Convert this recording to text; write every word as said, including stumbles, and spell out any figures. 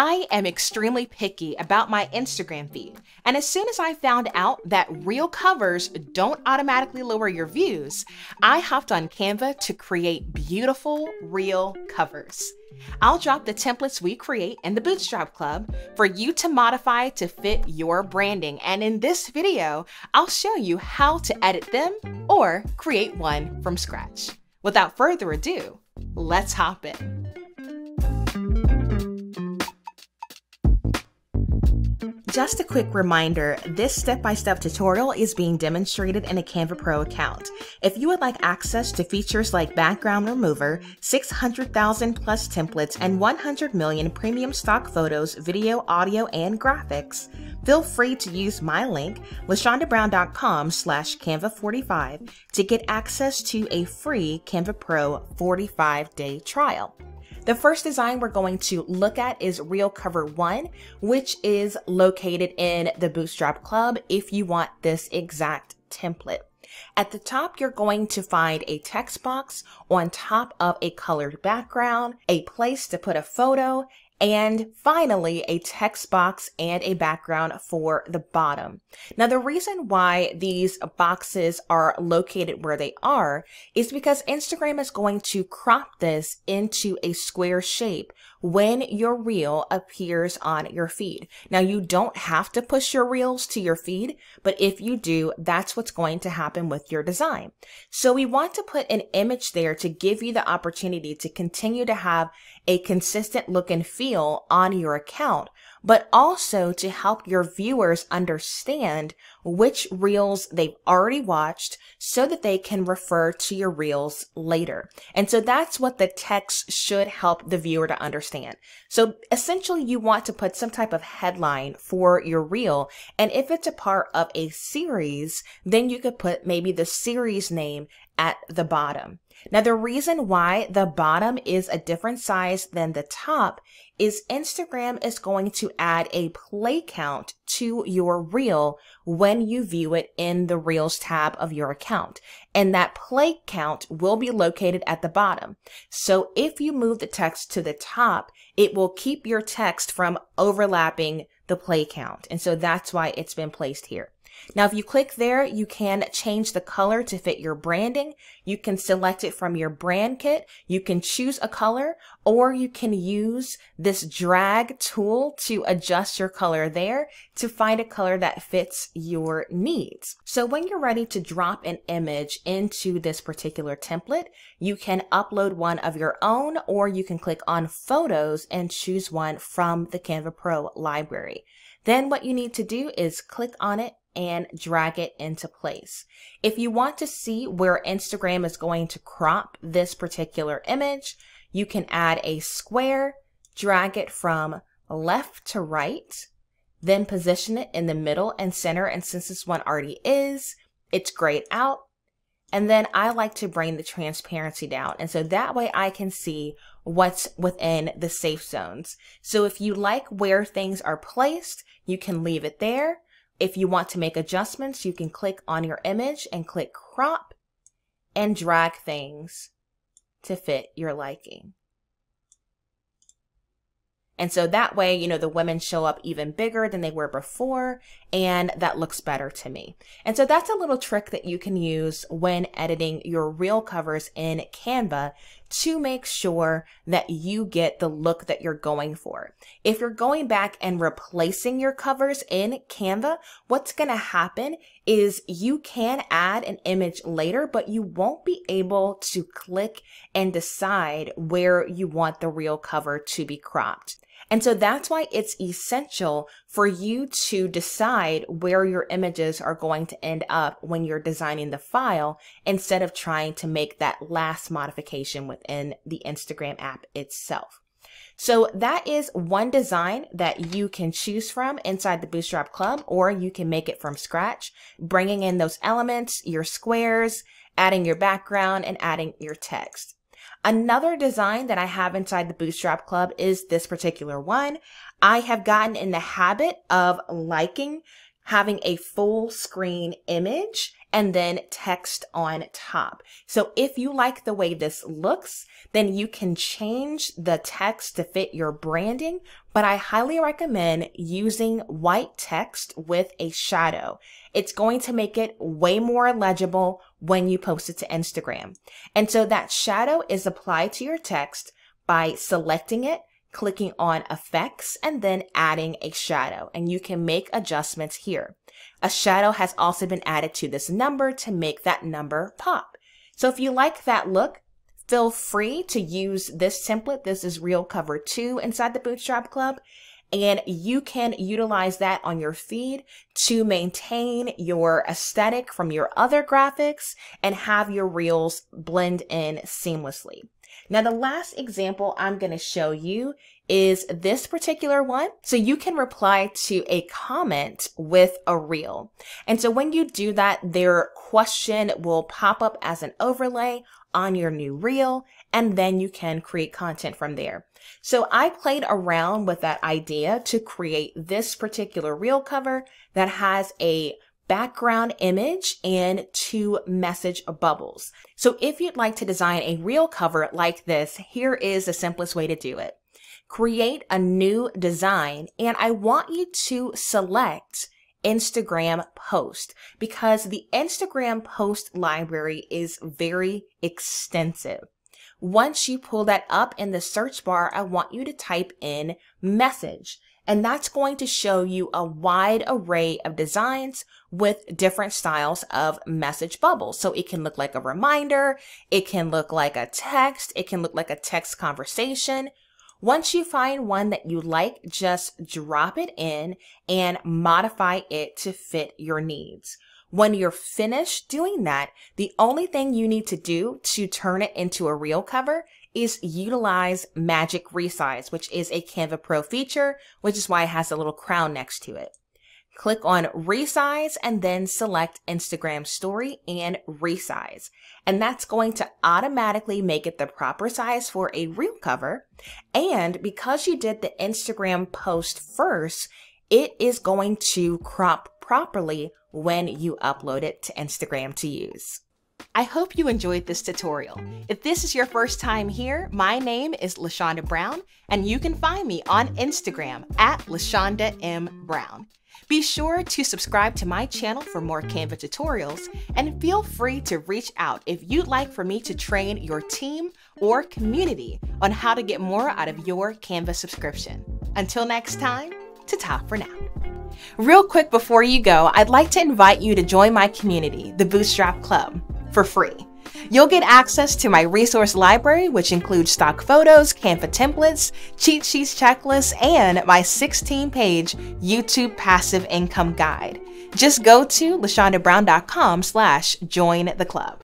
I am extremely picky about my Instagram feed, and as soon as I found out that Reel covers don't automatically lower your views, I hopped on Canva to create beautiful Reel covers. I'll drop the templates we create in the Bootstrap Club for you to modify to fit your branding, and in this video, I'll show you how to edit them or create one from scratch. Without further ado, let's hop in. Just a quick reminder, this step-by-step tutorial is being demonstrated in a Canva Pro account. If you would like access to features like background remover, six hundred thousand plus templates, and one hundred million premium stock photos, video, audio, and graphics, feel free to use my link, lashonda brown dot com slash canva forty-five, to get access to a free Canva Pro forty-five day trial. The first design we're going to look at is Reel Cover one, which is located in the Bootstrap Club if you want this exact template. At the top, you're going to find a text box on top of a colored background, a place to put a photo, and finally, a text box and a background for the bottom. Now, the reason why these boxes are located where they are is because Instagram is going to crop this into a square shape when your reel appears on your feed. Now, you don't have to push your reels to your feed, but if you do, that's what's going to happen with your design. So we want to put an image there to give you the opportunity to continue to have a consistent look and feel on your account, but also to help your viewers understand which reels they've already watched so that they can refer to your reels later. And so that's what the text should help the viewer to understand. So essentially, you want to put some type of headline for your reel. And if it's a part of a series, then you could put maybe the series name at the bottom. Now, the reason why the bottom is a different size than the top is Instagram is going to add a play count to your reel when you view it in the Reels tab of your account. And that play count will be located at the bottom. So if you move the text to the top, it will keep your text from overlapping the play count. And so that's why it's been placed here. Now, if you click there, you can change the color to fit your branding. You can select it from your brand kit. You can choose a color, or you can use this drag tool to adjust your color there to find a color that fits your needs. So when you're ready to drop an image into this particular template, you can upload one of your own, or you can click on photos and choose one from the Canva Pro library. Then what you need to do is click on it and drag it into place. If you want to see where Instagram is going to crop this particular image, you can add a square, drag it from left to right, then position it in the middle and center. And since this one already is, it's grayed out. And then I like to bring the transparency down. And so that way I can see what's within the safe zones. So if you like where things are placed, you can leave it there. If you want to make adjustments, you can click on your image and click crop and drag things to fit your liking. And so that way, you know, the women show up even bigger than they were before, and that looks better to me. And so that's a little trick that you can use when editing your reel covers in Canva to make sure that you get the look that you're going for. If you're going back and replacing your covers in Canva, what's going to happen is you can add an image later, but you won't be able to click and decide where you want the reel cover to be cropped. And so that's why it's essential for you to decide where your images are going to end up when you're designing the file, instead of trying to make that last modification within the Instagram app itself. So that is one design that you can choose from inside the Bootstrap Club, or you can make it from scratch, bringing in those elements, your squares, adding your background, and adding your text. Another design that I have inside the Bootstrap Club is this particular one. I have gotten in the habit of liking having a full screen image and then text on top. So if you like the way this looks, then you can change the text to fit your branding, but I highly recommend using white text with a shadow. It's going to make it way more legible when you post it to Instagram. And so that shadow is applied to your text by selecting it, clicking on effects, and then adding a shadow, and you can make adjustments here. A shadow has also been added to this number to make that number pop. So if you like that look, feel free to use this template. This is Reel Cover two inside the Bootstrap Club, and you can utilize that on your feed to maintain your aesthetic from your other graphics and have your reels blend in seamlessly. Now, the last example I'm going to show you is this particular one. So you can reply to a comment with a reel. And so when you do that, their question will pop up as an overlay on your new reel, and then you can create content from there. So I played around with that idea to create this particular reel cover that has a background image and two message bubbles. So if you'd like to design a reel cover like this, here is the simplest way to do it. Create a new design, and I want you to select Instagram post, because the Instagram post library is very extensive. Once you pull that up in the search bar, I want you to type in message. And that's going to show you a wide array of designs with different styles of message bubbles. So it can look like a reminder, it can look like a text, it can look like a text conversation. Once you find one that you like, just drop it in and modify it to fit your needs. When you're finished doing that, the only thing you need to do to turn it into a reel cover is utilize Magic Resize, which is a Canva Pro feature, which is why it has a little crown next to it. Click on Resize and then select Instagram Story and Resize. And that's going to automatically make it the proper size for a reel cover. And because you did the Instagram post first, it is going to crop properly when you upload it to Instagram to use. I hope you enjoyed this tutorial. If this is your first time here, my name is LaShonda Brown, and you can find me on Instagram at LaShonda M. Brown. Be sure to subscribe to my channel for more Canva tutorials, and feel free to reach out if you'd like for me to train your team or community on how to get more out of your Canva subscription. Until next time, ta-ta for now. Real quick before you go, I'd like to invite you to join my community, the Bootstrap Club, for free. You'll get access to my resource library, which includes stock photos, Canva templates, cheat sheets, checklists, and my sixteen page YouTube passive income guide. Just go to lashonda brown dot com slash join the club.